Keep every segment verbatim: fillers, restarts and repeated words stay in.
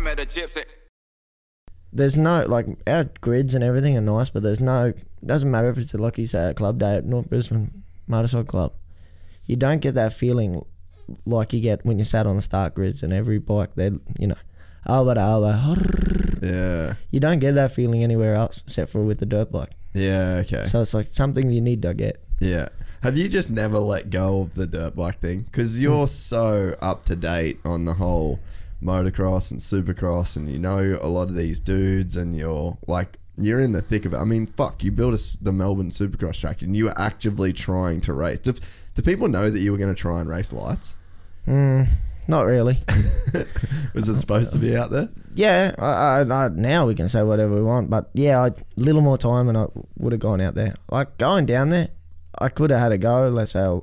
I met a gypsy. There's no, like, our grids and everything are nice, but there's no, doesn't matter if it's, like you say, at club day at North Brisbane Motorcycle Club, you don't get that feeling like you get when you sat on the start grids and every bike, they're, you know, elbow to elbow. Yeah. You don't get that feeling anywhere else except for with the dirt bike. Yeah, okay. So it's like something you need to get. Yeah. Have you just never let go of the dirt bike thing? Because you're mm. so up to date on the whole motocross and supercross, and you know a lot of these dudes, and you're like, you're in the thick of it. I mean, fuck, you built a, the Melbourne Supercross track, and you were actively trying to race. Do, do people know that you were going to try and race lights? Mm, not really. Was it supposed to be out there? Yeah, I, I, I, now we can say whatever we want, but yeah, a little more time and I would have gone out there. Like, going down there, I could have had a go. Let's say I,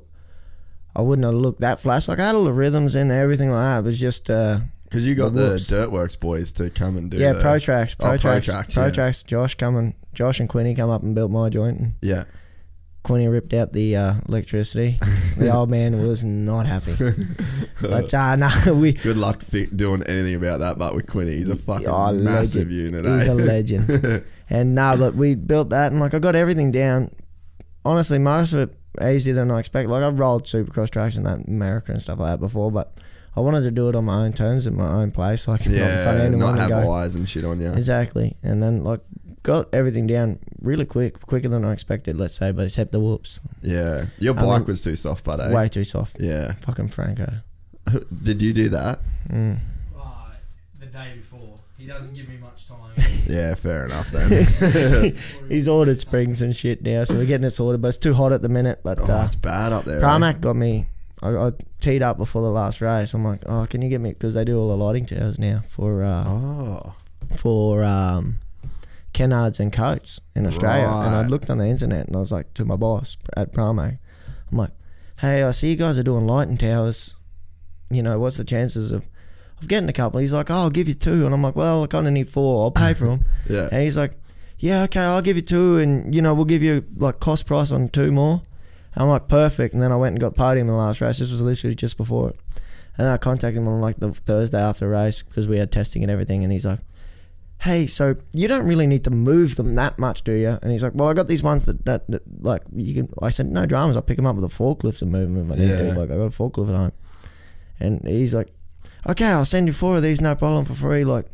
I wouldn't have looked that flash. Like, I had all the rhythms and everything like that. It was just... Uh, Because you got the, the Dirtworks boys to come and do yeah, the, Pro Tracks, Pro oh, Tracks, Pro Tracks, Pro yeah. Tracks. Josh come and Josh and Quinny come up and built my joint. And yeah, Quinny ripped out the uh, electricity. The old man was not happy. But uh, no, we good luck doing anything about that. But with Quinny, he's a fucking oh, massive legend. unit. Eh? He's a legend. And no, nah, but we built that, and like I got everything down. Honestly, most of it easier than I expected. Like I've rolled Supercross tracks in that America and stuff like that before, but I wanted to do it on my own terms, in my own place, like yeah, not, not have eyes and shit on you. Exactly, and then like got everything down really quick, quicker than I expected. Let's say, but except the whoops. Yeah, your bike I mean, was too soft, bud. Eh? Way too soft. Yeah, fucking Franco. Did you do that? Mm. Uh, the day before, he doesn't give me much time. Yeah, fair enough. Then he's ordered springs and shit now, so we're getting it sorted. But it's too hot at the minute. But oh, uh, it's bad up there. Pramac eh? got me. I, I teed up before the last race. I'm like, oh, can you get me, because they do all the lighting towers now for uh, oh. for um, Kennards and Coates in Australia. Right. And I looked on the internet and I was like to my boss at Pramac, I'm like, hey, I see you guys are doing lighting towers. You know, what's the chances of, of getting a couple? He's like, oh, I'll give you two. And I'm like, well, I kind of need four. I'll pay for them. Yeah. And he's like, yeah, okay, I'll give you two, and you know, we'll give you like cost price on two more. I'm like, perfect. And then I went and got podium in the last race. This was literally just before it. And then I contacted him on like the Thursday after race because we had testing and everything. And he's like, hey, so you don't really need to move them that much, do you? And he's like, well, I got these ones that, that, that like, you can, I said, no dramas. I'll pick them up with a forklift and move them. If I yeah. do. Like, I got a forklift at home. And he's like, okay, I'll send you four of these, no problem, for free. Like,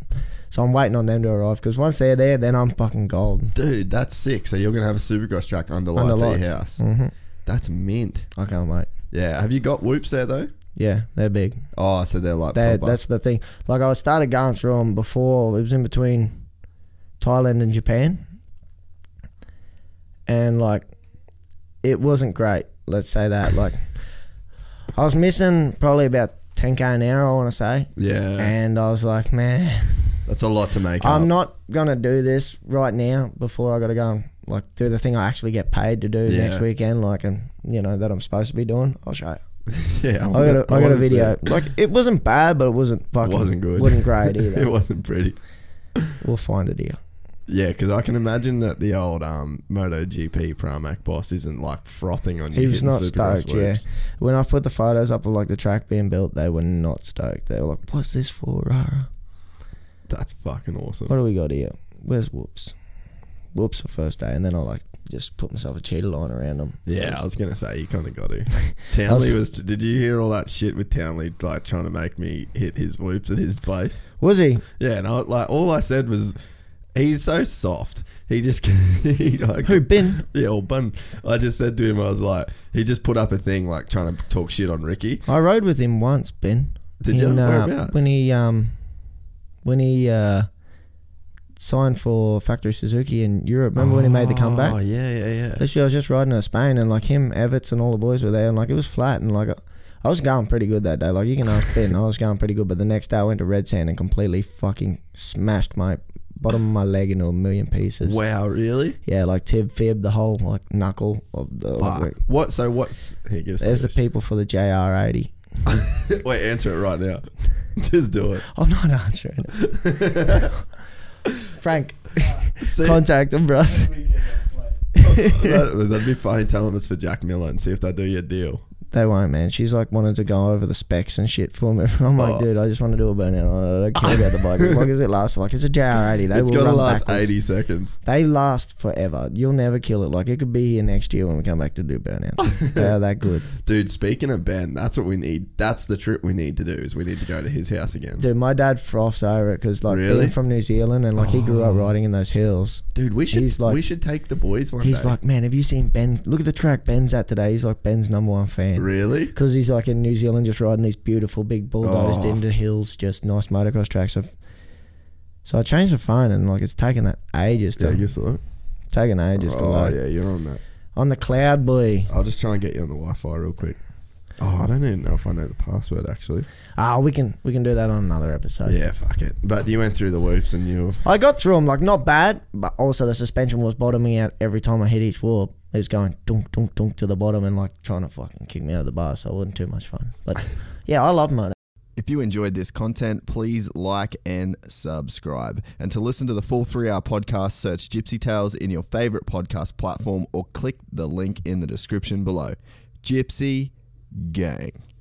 so I'm waiting on them to arrive, because once they're there, then I'm fucking gold. Dude, that's sick. So you're going to have a Supercross track under lights at your house. Mm-hmm. That's mint. I can't wait. Yeah. Have you got whoops there though? Yeah, they're big. Oh, so they're like they're, that's the thing. Like I started going through them before. It was in between Thailand and Japan, and like it wasn't great, let's say that. Like I was missing probably about ten K an hour, I want to say. Yeah. And I was like, man, that's a lot to make I'm up. not going to do this right now before I got to go and like do the thing I actually get paid to do yeah. next weekend, like, and you know that I'm supposed to be doing. I'll show you. Yeah, I, I got a, I got a video. Like it wasn't bad, but it wasn't fucking. Wasn't good. Wasn't great either. It wasn't pretty. We'll find it here. Yeah, because I can imagine that the old um, MotoGP Pramac boss isn't like frothing on you. He was not stoked. Yeah, when I put the photos up of like the track being built, they were not stoked. They were like, "What's this for, Rara?" That's fucking awesome. What do we got here? Where's whoops? Whoops for first day, and then I like just put myself a cheetah line around them. Yeah, I was gonna say you kind of got to. Townley was. Did you hear all that shit with Townley like trying to make me hit his whoops at his place? Was he? Yeah, and I like all I said was, he's so soft. He just he, like, who bin? Yeah, or bun. I just said to him, I was like, he just put up a thing like trying to talk shit on Ricky. I rode with him once, Ben. Did in, you? Whereabouts? Uh, when he um, when he uh. signed for Factory Suzuki in Europe. Remember oh, when he made the comeback? Oh yeah, yeah, yeah. Literally, I was just riding to Spain, and like him, Everts, and all the boys were there, and like it was flat, and like I was going pretty good that day. Like you can ask Ben, I was going pretty good. But the next day, I went to Red Sand and completely fucking smashed my bottom of my leg into a million pieces. Wow, really? Yeah, like tib fib, the whole like knuckle of the. Fuck. What? So what's? Here, give us There's the people for the J R eighty. Wait, answer it right now. Just do it. I'm not answering it. Frank, see, contact him, bros. That'd be funny. Tell him it's for Jack Miller and see if they do your deal. They won't, man. She's like wanted to go over the specs and shit for me. I'm like, oh. dude, I just want to do a burnout. I don't care about the bike. As long as it lasts, like it's a J R eighty. They it's will gotta last backwards. eighty seconds. They last forever. You'll never kill it. Like it could be here next year when we come back to do burnouts. They are that good. Dude, speaking of Ben, that's what we need. That's the trip we need to do. Is we need to go to his house again. Dude, my dad froths over it because like really? being from New Zealand and like oh. he grew up riding in those hills. Dude, we should he's like, we should take the boys one he's day. He's like, man, have you seen Ben? Look at the track Ben's at today. He's like Ben's number one fan. Really? Because he's like in New Zealand just riding these beautiful big bulldozed oh. into hills, just nice motocross tracks. I've, so I changed the phone and like it's taken that ages to yeah, I guess so. Taken ages oh, to load. Oh yeah, you're on that. On the cloud, boy. I'll just try and get you on the Wi-Fi real quick. Oh, I don't even know if I know the password actually. Ah, uh, we can we can do that on another episode. Yeah, fuck it. But you went through the whoops and you. I got through them like not bad, but also the suspension was bottoming out every time I hit each warp. It was going dunk dunk dunk to the bottom and like trying to fucking kick me out of the bar, so it wasn't too much fun. But yeah, I love moto. If you enjoyed this content, please like and subscribe. And to listen to the full three hour podcast, search Gypsy Tales in your favourite podcast platform or click the link in the description below. Gypsy Gang.